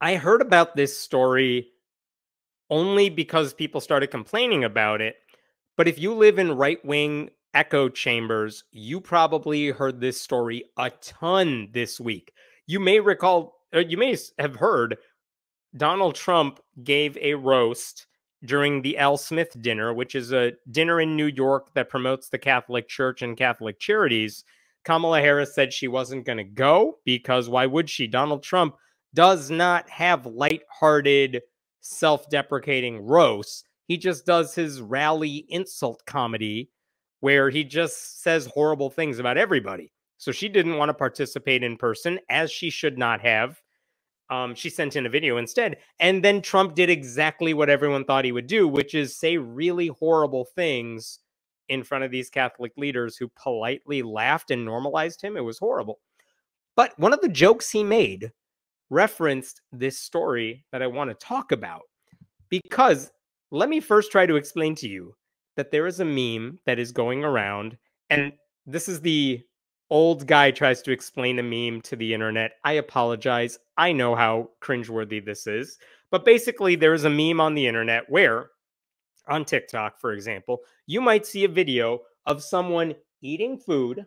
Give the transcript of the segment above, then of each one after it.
I heard about this story only because people started complaining about it. But if you live in right-wing echo chambers, you probably heard this story a ton this week. You may recall, or you may have heard, Donald Trump gave a roast during the Al Smith dinner, which is a dinner in New York that promotes the Catholic Church and Catholic charities. Kamala Harris said she wasn't going to go because why would she? Donald Trump does not have lighthearted, self-deprecating roasts. He just does his rally insult comedy where he just says horrible things about everybody. So she didn't want to participate in person, as she should not have. She sent in a video instead. And then Trump did exactly what everyone thought he would do, which is say really horrible things in front of these Catholic leaders who politely laughed and normalized him. It was horrible. But one of the jokes he made referenced this story that I want to talk about, because let me first try to explain to you that there is a meme that is going around, and this is the old guy tries to explain a meme to the internet. I apologize. I know how cringeworthy this is, but basically there is a meme on the internet where, on TikTok, for example, you might see a video of someone eating food,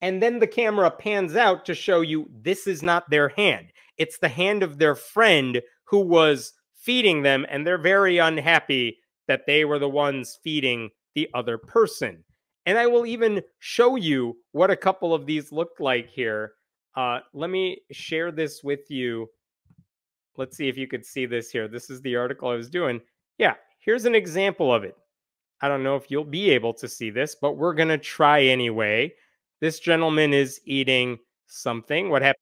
and then the camera pans out to show you this is not their hand. It's the hand of their friend who was feeding them, and they're very unhappy that they were the ones feeding the other person. And I will even show you what a couple of these look like here. Let me share this with you. Let's see if you could see this here. This is the article I was doing. Yeah, here's an example of it. I don't know if you'll be able to see this, but we're going to try anyway. This gentleman is eating something. What happened?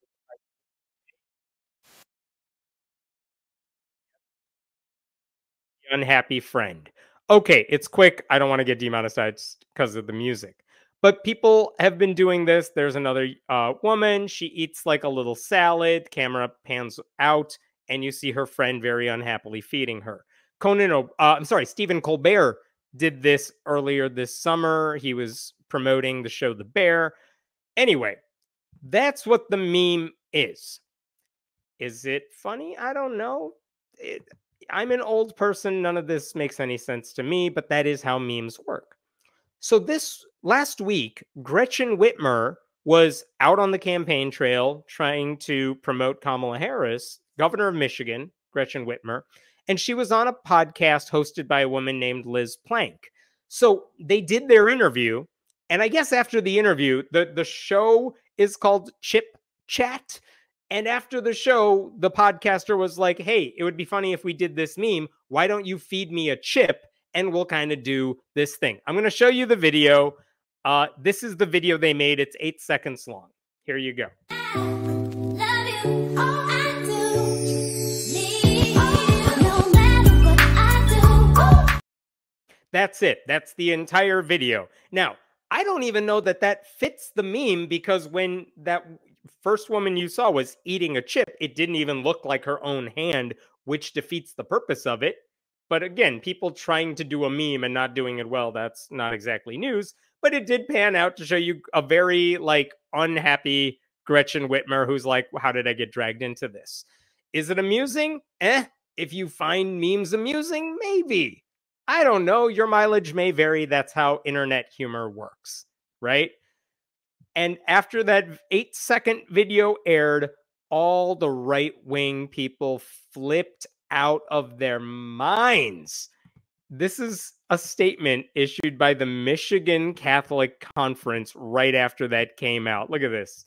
Unhappy friend. Okay, it's quick. I don't want to get demonetized because of the music. But people have been doing this. There's another woman. She eats like a little salad. Camera pans out, and you see her friend very unhappily feeding her. Stephen Colbert did this earlier this summer. He was promoting the show The Bear. Anyway, that's what the meme is. Is it funny? I don't know. I'm an old person. None of this makes any sense to me, but that is how memes work. So this last week, Gretchen Whitmer was out on the campaign trail trying to promote Kamala Harris, governor of Michigan, Gretchen Whitmer, and she was on a podcast hosted by a woman named Liz Plank. So they did their interview, and I guess after the interview, the show is called Chip Chat. And after the show, the podcaster was like, hey, it would be funny if we did this meme. Why don't you feed me a chip and we'll kind of do this thing. I'm going to show you the video. This is the video they made. It's 8 seconds long. Here you go. That's it. That's the entire video. Now, I don't even know that that fits the meme, because when that first woman you saw was eating a chip, it didn't even look like her own hand, which defeats the purpose of it. But again, people trying to do a meme and not doing it well, that's not exactly news. But it did pan out to show you a very unhappy Gretchen Whitmer who's like, how did I get dragged into this? Is it amusing? If you find memes amusing, maybe. I don't know. Your mileage may vary. That's how internet humor works, right? And after that 8-second video aired, all the right-wing people flipped out of their minds. This is a statement issued by the Michigan Catholic Conference right after that came out. Look at this.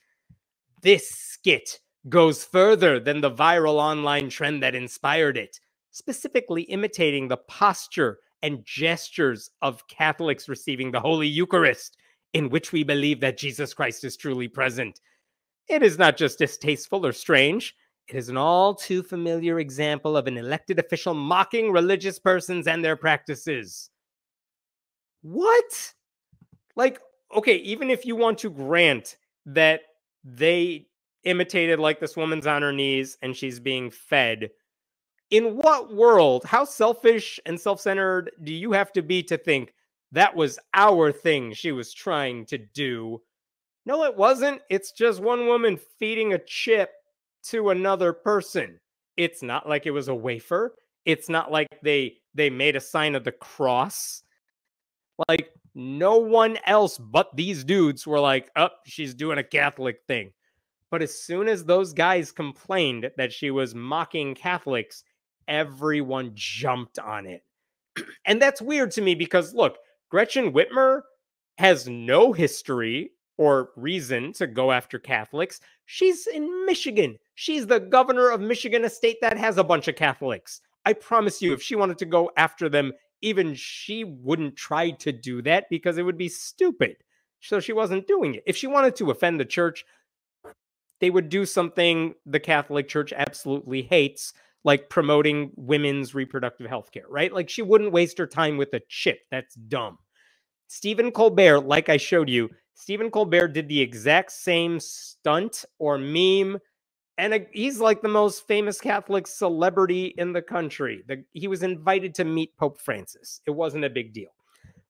This skit goes further than the viral online trend that inspired it, specifically imitating the posture and gestures of Catholics receiving the Holy Eucharist, in which we believe that Jesus Christ is truly present. It is not just distasteful or strange. It is an all too familiar example of an elected official mocking religious persons and their practices. What? Okay, even if you want to grant that they imitated, this woman's on her knees and she's being fed, in what world, how selfish and self-centered do you have to be to think, that was our thing she was trying to do? No, it wasn't. It's just one woman feeding a chip to another person. It's not like it was a wafer. It's not like they made a sign of the cross. Like, no one else but these dudes were like, oh, she's doing a Catholic thing. But as soon as those guys complained that she was mocking Catholics, everyone jumped on it. And that's weird to me because, look, Gretchen Whitmer has no history or reason to go after Catholics. She's in Michigan. She's the governor of Michigan, a state that has a bunch of Catholics. I promise you, if she wanted to go after them, even she wouldn't try to do that because it would be stupid. So she wasn't doing it. If she wanted to offend the church, they would do something the Catholic Church absolutely hates, like promoting women's reproductive health care, right? Like, she wouldn't waste her time with a chip. That's dumb. Stephen Colbert, like I showed you, Stephen Colbert did the exact same stunt or meme, and he's like the most famous Catholic celebrity in the country. He was invited to meet Pope Francis. It wasn't a big deal.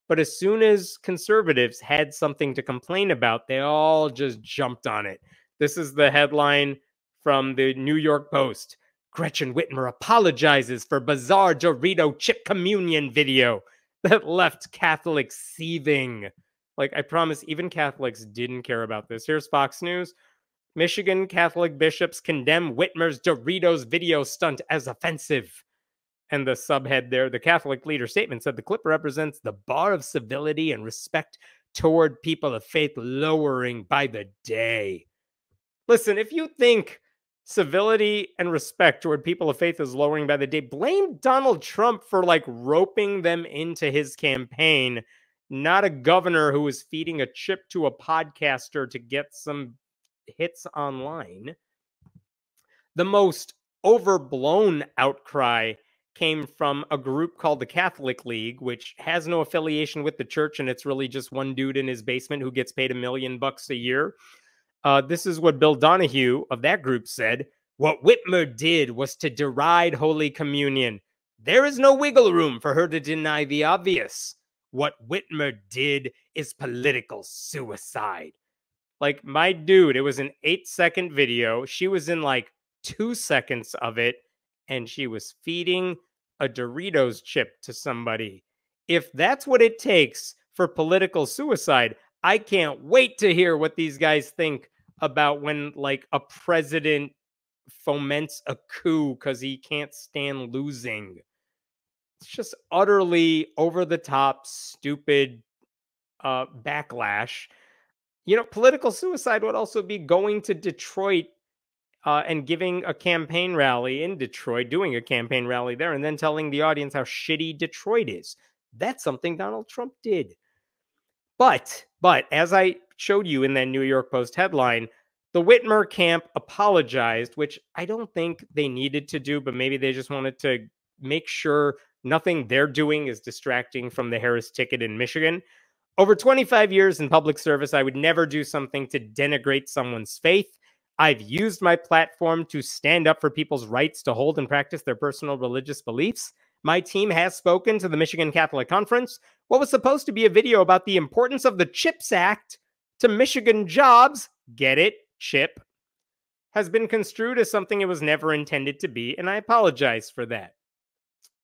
But as soon as conservatives had something to complain about, they all just jumped on it. This is the headline from the New York Post. Gretchen Whitmer apologizes for bizarre Dorito chip communion video that left Catholics seething. Like, I promise, even Catholics didn't care about this. Here's Fox News. Michigan Catholic bishops condemn Whitmer's Doritos video stunt as offensive. And the subhead there, the Catholic leader's statement said the clip represents the bar of civility and respect toward people of faith lowering by the day. Listen, if you think civility and respect toward people of faith is lowering by the day, blame Donald Trump for, like, roping them into his campaign, not a governor who was feeding a chip to a podcaster to get some hits online. The most overblown outcry came from a group called the Catholic League, which has no affiliation with the church, and it's really just one dude in his basement who gets paid $1 million a year. This is what Bill Donahue of that group said. What Whitmer did was to deride Holy Communion. There is no wiggle room for her to deny the obvious. What Whitmer did is political suicide. Like, my dude, it was an 8-second video. She was in like 2 seconds of it, and she was feeding a Doritos chip to somebody. If that's what it takes for political suicide, I can't wait to hear what these guys think about when, like, a president foments a coup because he can't stand losing. It's just utterly over-the-top, stupid backlash. You know, political suicide would also be going to Detroit and giving a campaign rally in Detroit, doing a campaign rally there, and then telling the audience how shitty Detroit is. That's something Donald Trump did. But as I showed you in that New York Post headline, the Whitmer camp apologized, which I don't think they needed to do, but maybe they just wanted to make sure nothing they're doing is distracting from the Harris ticket in Michigan. Over 25 years in public service, I would never do something to denigrate someone's faith. I've used my platform to stand up for people's rights to hold and practice their personal religious beliefs. My team has spoken to the Michigan Catholic Conference. What was supposed to be a video about the importance of the CHIPS Act to Michigan jobs, get it, chip, has been construed as something it was never intended to be, and I apologize for that.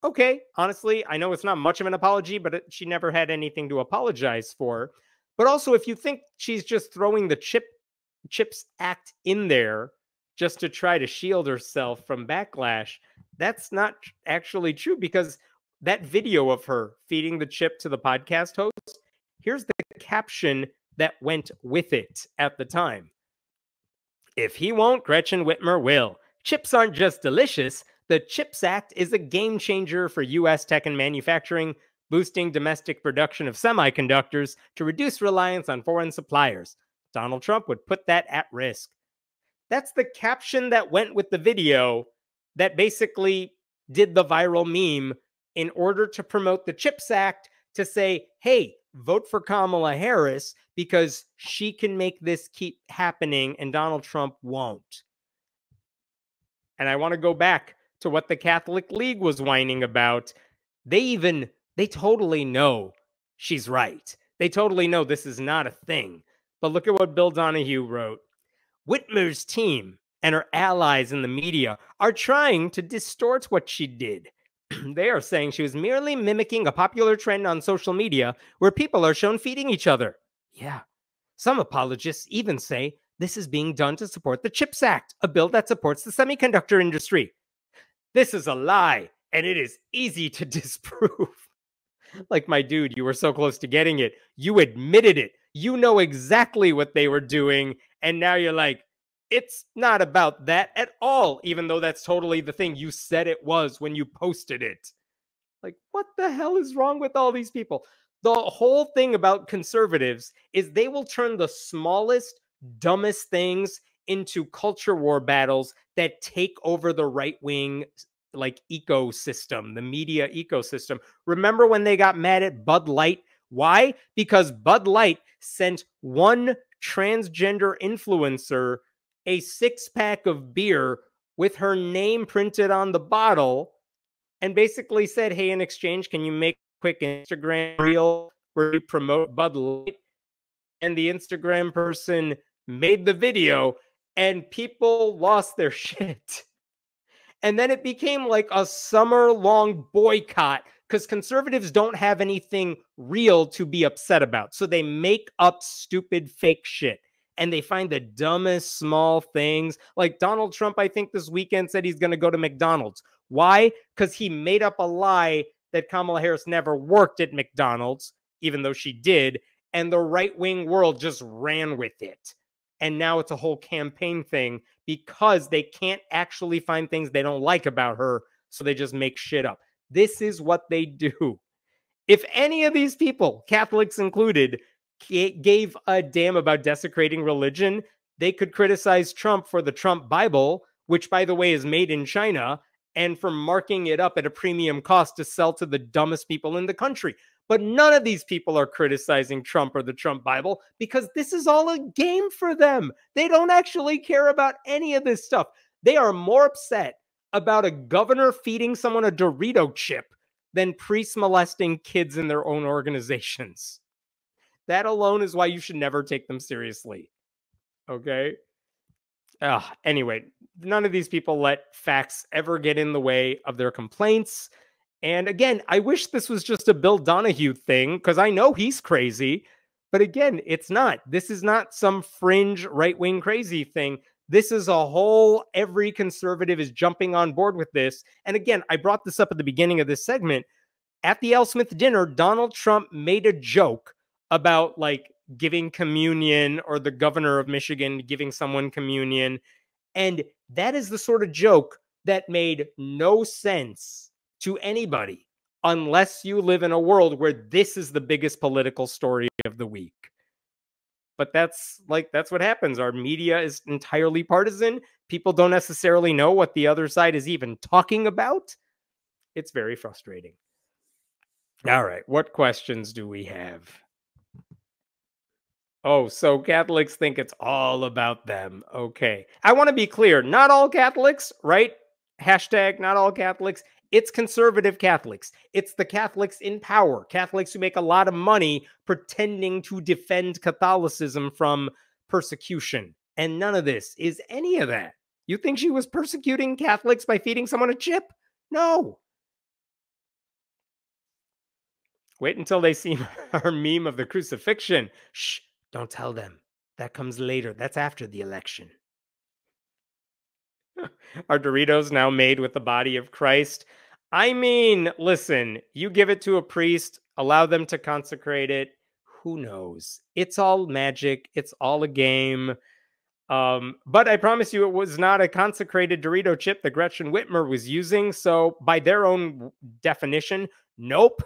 Okay, honestly, I know it's not much of an apology, but she never had anything to apologize for. But also, if you think she's just throwing the CHIPS Act in there just to try to shield herself from backlash, that's not actually true, because that video of her feeding the chip to the podcast host, here's the caption that went with it at the time. If he won't, Gretchen Whitmer will. Chips aren't just delicious. The CHIPS Act is a game changer for U.S. tech and manufacturing, boosting domestic production of semiconductors to reduce reliance on foreign suppliers. Donald Trump would put that at risk. That's the caption that went with the video that basically did the viral meme in order to promote the CHIPS Act, to say, hey, vote for Kamala Harris because she can make this keep happening and Donald Trump won't. And I want to go back to what the Catholic League was whining about. They totally know she's right. They totally know this is not a thing. But look at what Bill Donahue wrote. Whitmer's team and her allies in the media are trying to distort what she did. They are saying she was merely mimicking a popular trend on social media where people are shown feeding each other. Yeah. Some apologists even say this is being done to support the CHIPS Act, a bill that supports the semiconductor industry. This is a lie, and it is easy to disprove. Like, my dude, you were so close to getting it. You admitted it. You know exactly what they were doing, and now you're like, it's not about that at all, even though that's totally the thing you said it was when you posted it. Like, what the hell is wrong with all these people? The whole thing about conservatives is they will turn the smallest, dumbest things into culture war battles that take over the right-wing, like, ecosystem, the media ecosystem. Remember when they got mad at Bud Light? Why? Because Bud Light sent one transgender influencer a six-pack of beer with her name printed on the bottle and basically said, hey, in exchange, can you make a quick Instagram reel where you promote Bud Light? And the Instagram person made the video, and people lost their shit. And then it became like a summer-long boycott because conservatives don't have anything real to be upset about. So they make up stupid fake shit. And they find the dumbest small things. Like Donald Trump, I think this weekend said he's going to go to McDonald's. Why? Because he made up a lie that Kamala Harris never worked at McDonald's, even though she did. And the right-wing world just ran with it. And now it's a whole campaign thing because they can't actually find things they don't like about her. So they just make shit up. This is what they do. If any of these people, Catholics included, gave a damn about desecrating religion, they could criticize Trump for the Trump Bible, which, by the way, is made in China, and for marking it up at a premium cost to sell to the dumbest people in the country. But none of these people are criticizing Trump or the Trump Bible because this is all a game for them. They don't actually care about any of this stuff. They are more upset about a governor feeding someone a Dorito chip than priests molesting kids in their own organizations. That alone is why you should never take them seriously. Okay? Anyway, none of these people let facts ever get in the way of their complaints. And again, I wish this was just a Bill Donahue thing, because I know he's crazy. But again, it's not. This is not some fringe right-wing crazy thing. This is a whole, every conservative is jumping on board with this. And again, I brought this up at the beginning of this segment. At the Al Smith dinner, Donald Trump made a joke about like giving communion, or the governor of Michigan giving someone communion. And that is the sort of joke that made no sense to anybody unless you live in a world where this is the biggest political story of the week. But that's what happens. Our media is entirely partisan. People don't necessarily know what the other side is even talking about. It's very frustrating. All right, what questions do we have? Oh, so Catholics think it's all about them. Okay. I want to be clear. Not all Catholics, right? Hashtag not all Catholics. It's conservative Catholics. It's the Catholics in power. Catholics who make a lot of money pretending to defend Catholicism from persecution. And none of this is any of that. You think she was persecuting Catholics by feeding someone a chip? No. Wait until they see our meme of the crucifixion. Shh. Don't tell them. That comes later. That's after the election. Are Doritos now made with the body of Christ? I mean, listen, you give it to a priest, allow them to consecrate it. Who knows? It's all magic. It's all a game. But I promise you it was not a consecrated Dorito chip that Gretchen Whitmer was using. So by their own definition, nope.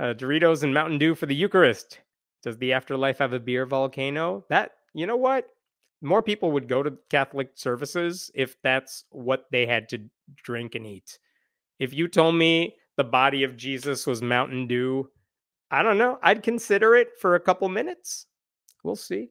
Doritos and Mountain Dew for the Eucharist. Does the afterlife have a beer volcano? That, you know what? More people would go to Catholic services if that's what they had to drink and eat. If you told me the body of Jesus was Mountain Dew, I don't know. I'd consider it for a couple minutes. We'll see.